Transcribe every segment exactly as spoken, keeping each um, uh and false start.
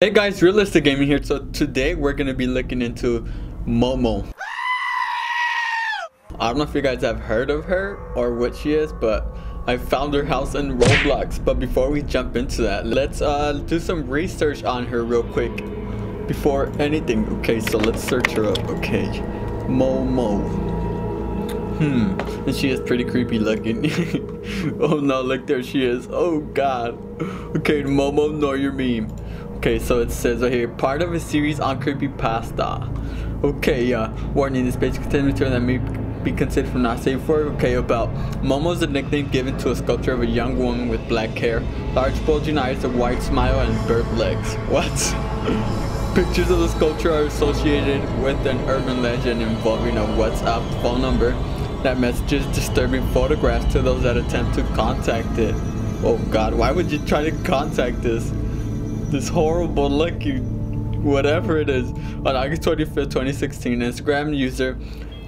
Hey guys, Realistic Gaming here. So today we're gonna be looking into Momo. I don't know if you guys have heard of her or what she is, but I found her house in Roblox. But before we jump into that, let's uh, do some research on her real quick before anything. Okay, so let's search her up. Okay, Momo. Hmm, and she is pretty creepy looking. Oh no, look, there she is. Oh god. Okay, Momo, know your meme. Okay, so it says right here, part of a series on creepypasta. Okay, yeah. Uh, warning, this page contains material that may be considered for not safe for. Okay, about Momo's a nickname given to a sculpture of a young woman with black hair, large bulging eyes, a wide smile, and bird legs. What? Pictures of the sculpture are associated with an urban legend involving a WhatsApp phone number that messages disturbing photographs to those that attempt to contact it. Oh god, why would you try to contact this? This horrible lucky whatever it is. On August twenty-fifth twenty sixteen, Instagram user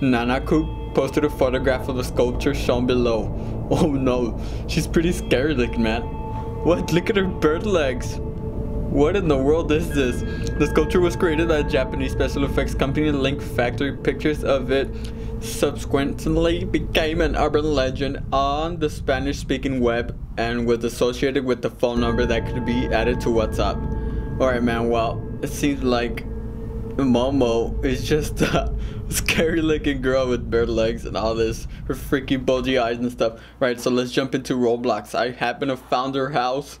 Nanaku posted a photograph of the sculpture shown below. Oh no, she's pretty scary looking, man. What? Look at her bird legs. What in the world is this? The sculpture was created by a Japanese special effects company, Link Factory. Pictures of it subsequently became an urban legend on the Spanish-speaking web and was associated with the phone number that could be added to WhatsApp. Alright man, well, it seems like Momo is just a scary looking girl with bird legs and all this, her freaky bulgy eyes and stuff. Right, so let's jump into Roblox. I happen to found her house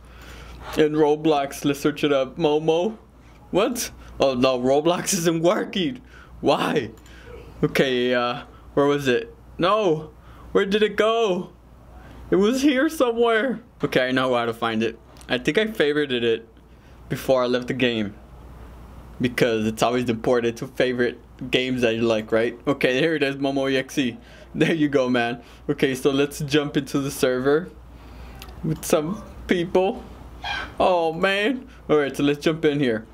in Roblox. Let's search it up. Momo? What? Oh no, Roblox isn't working. Why? Okay, uh, where was it? No! Where did it go? It was here somewhere! Okay, I know how to find it. I think I favorited it before I left the game, because it's always important to favorite games that you like, right? Okay, here it is, Momo.exe. There you go, man. Okay, so let's jump into the server with some people. Oh, man! Alright, so let's jump in here.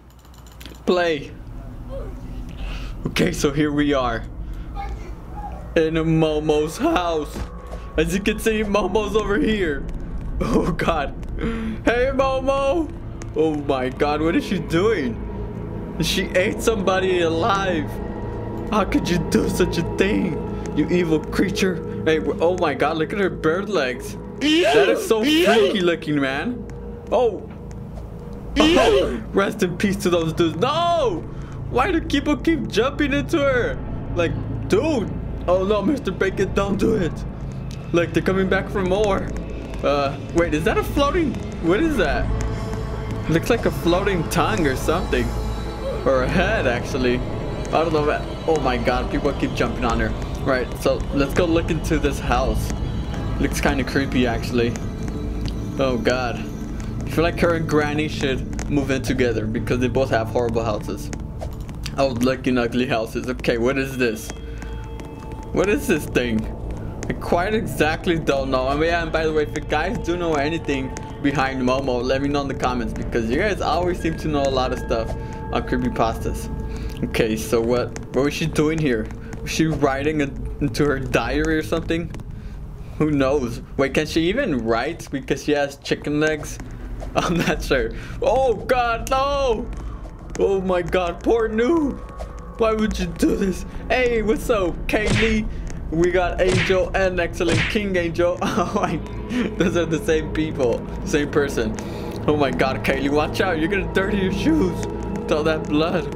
Play! Okay, so here we are. In Momo's house. As you can see, Momo's over here. Oh god. Hey Momo! Oh my god, what is she doing? She ate somebody alive. How could you do such a thing? You evil creature. Hey, oh my god, look at her bird legs. That is so freaky looking, man. Oh. Oh. Rest in peace to those dudes. No! Why do people keep jumping into her? Like, dude. Oh no, Mister Bacon, don't do it. Like, they're coming back for more. Uh, wait, is that a floating? What is that? Looks like a floating tongue or something. Or a head, actually. I don't know. Oh my god, people keep jumping on her. Right, so let's go look into this house. Looks kind of creepy, actually. Oh god. I feel like her and Granny should move in together because they both have horrible houses. Old looking ugly houses. Okay, what is this? What is this thing? I quite exactly don't know. I mean, and by the way, if you guys do know anything behind Momo, let me know in the comments, because you guys always seem to know a lot of stuff on creepypastas. Okay, so what what was she doing here? Was she writing a, into her diary or something? Who knows? Wait, can she even write because she has chicken legs? I'm not sure. Oh god, no! Oh my god, poor noob! Why would you do this? Hey, what's up, Kaylee? We got Angel and excellent King Angel. Oh my, those are the same people, same person. Oh my god, Kaylee, watch out, you're gonna dirty your shoes with all that blood.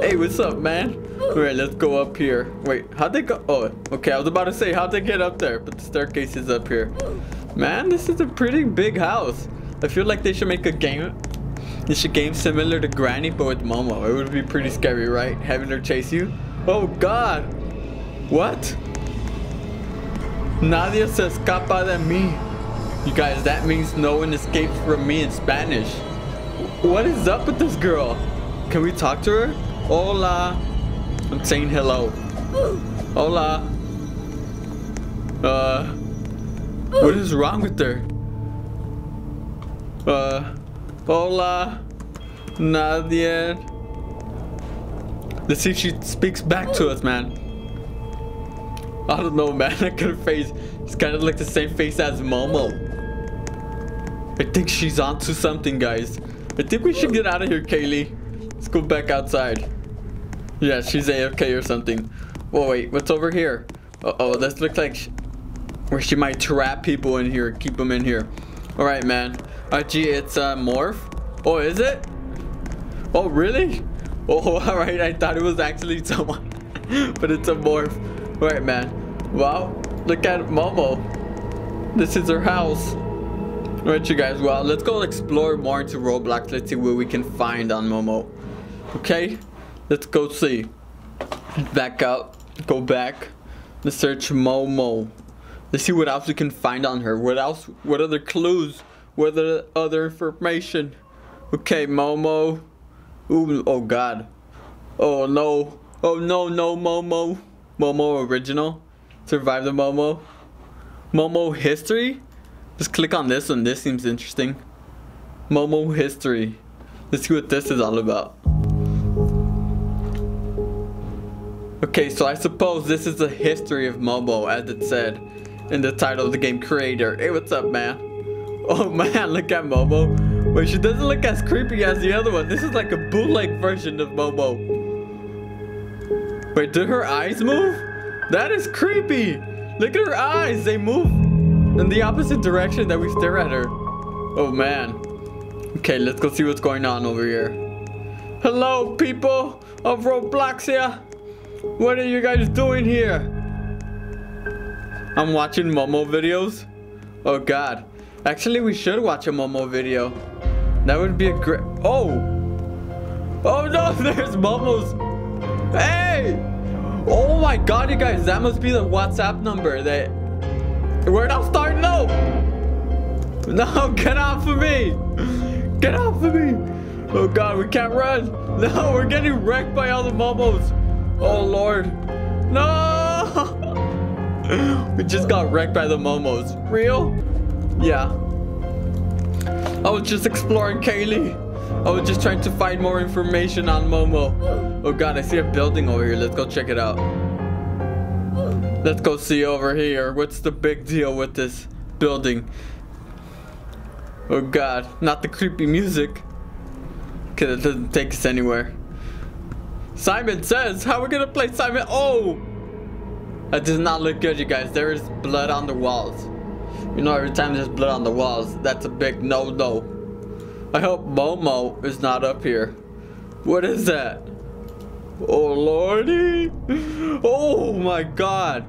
Hey, what's up, man? Alright, let's go up here. Wait, how'd they go? Oh, okay, I was about to say, how'd they get up there? But the staircase is up here. Man, this is a pretty big house. I feel like they should make a game. It's a game similar to Granny, but with Momo. It would be pretty scary, right? Having her chase you? Oh, God! What? Nadie se escapa de mí. You guys, that means no one escapes from me in Spanish. What is up with this girl? Can we talk to her? Hola. I'm saying hello. Hola. Uh. What is wrong with her? Uh. Hola, Nadia. Let's see if she speaks back to us, man. I don't know, man. Look at her face. It's kind of like the same face as Momo. I think she's onto something, guys. I think we should get out of here, Kaylee. Let's go back outside. Yeah, she's A F K or something. Whoa, wait, what's over here? Uh-oh, this looks like she, where she might trap people in here, keep them in here. All right, man. Uh, gee, it's uh, Morph. Oh, is it? Oh, really? Oh, all right. I thought it was actually someone, but it's a Morph. All right, man. Wow, look at Momo. This is her house. All right, you guys. Well, let's go explore more into Roblox. Let's see what we can find on Momo. Okay, let's go see. Back out. Go back. Let's search Momo. Let's see what else we can find on her. What else? What other clues? What other, other information? Okay, Momo. Ooh, oh God. Oh no. Oh no, no Momo. Momo original. Survive the Momo. Momo history. Just click on this one. This seems interesting. Momo history. Let's see what this is all about. Okay, so I suppose this is the history of Momo, as it said in the title of the game creator. Hey, what's up, man? Oh man, look at Momo. Wait, she doesn't look as creepy as the other one. This is like a bootleg version of Momo. Wait, did her eyes move? That is creepy. Look at her eyes. They move in the opposite direction that we stare at her. Oh man. Okay, let's go see what's going on over here. Hello, people of Roblox here. What are you guys doing here? I'm watching Momo videos. Oh God. Actually, we should watch a Momo video. That would be a great... Oh! Oh no, there's Momo's... Hey! Oh my God, you guys. That must be the WhatsApp number that... We're not starting, no! No, get off of me! Get off of me! Oh God, we can't run. No, we're getting wrecked by all the Momos. Oh Lord, no! We just got wrecked by the Momos. Real? Yeah. I was just exploring Kaylee. I was just trying to find more information on Momo. Oh God, I see a building over here. Let's go check it out. Let's go see over here. What's the big deal with this building? Oh God, not the creepy music. Okay, that doesn't take us anywhere. Simon says, how are we gonna play Simon? Oh! That does not look good, you guys. There is blood on the walls. You know, every time there's blood on the walls, that's a big no-no. I hope Momo is not up here. What is that? Oh, Lordy. Oh, my God.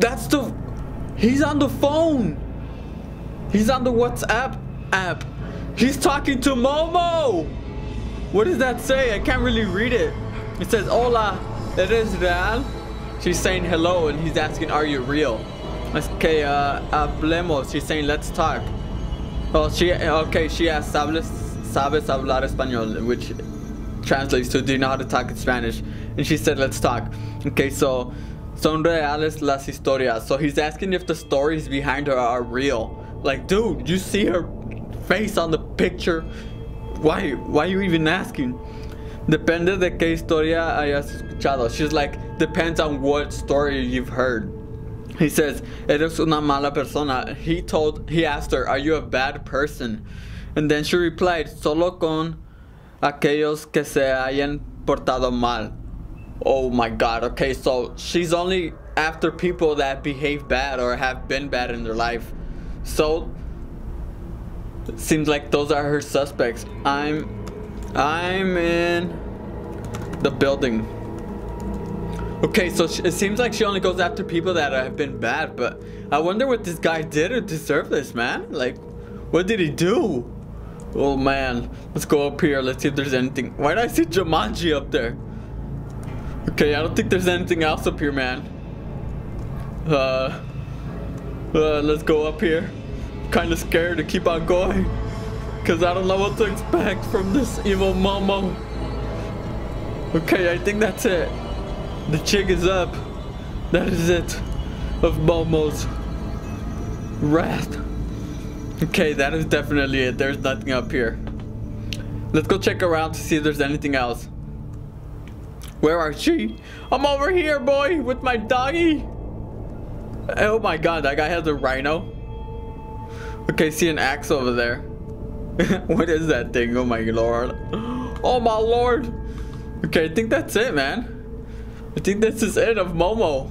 That's the... He's on the phone. He's on the WhatsApp app. He's talking to Momo. What does that say? I can't really read it. It says, hola, eres real? She's saying hello, and he's asking, are you real? Okay, uh, hablemos. She's saying, let's talk. Oh, she, okay, she asks, sabes, sabes hablar español, which translates to, do you know how to talk in Spanish? And she said, let's talk. Okay, so, son reales las historias. So he's asking if the stories behind her are real. Like, dude, you see her face on the picture. Why, why are you even asking? Depende de qué historia hayas escuchado. She's like, depends on what story you've heard. He says, eres una mala persona. He told, he asked her, are you a bad person? And then she replied, solo con aquellos que se hayan portado mal. Oh my God. Okay, so she's only after people that behave bad or have been bad in their life. So... seems like those are her suspects. I'm I'm in the building. Okay, so she, it seems like she only goes after people that have been bad, but I wonder what this guy did to deserve this, man. Like, what did he do? Oh man, let's go up here. Let's see if there's anything. Why did I see Jumanji up there? Okay, I don't think there's anything else up here, man. Uh, uh let's go up here. Kind of scared to keep on going because I don't know what to expect from this evil Momo. Okay, I think that's it. The jig is up. That is it of Momo's wrath. Okay, that is definitely it. There's nothing up here. Let's go check around to see if there's anything else. Where are she? I'm over here, boy, with my doggy. Oh my God, that guy has a rhino. Okay, see an axe over there. What is that thing? Oh my lord. Oh my lord. Okay, I think that's it, man. I think this is it of Momo.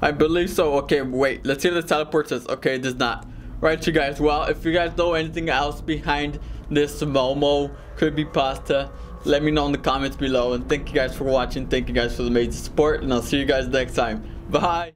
I believe so. Okay, wait. Let's see the teleport says. Okay, it does not. Right, you guys. Well, if you guys know anything else behind this Momo creepypasta, let me know in the comments below. And thank you guys for watching. Thank you guys for the amazing support. And I'll see you guys next time. Bye.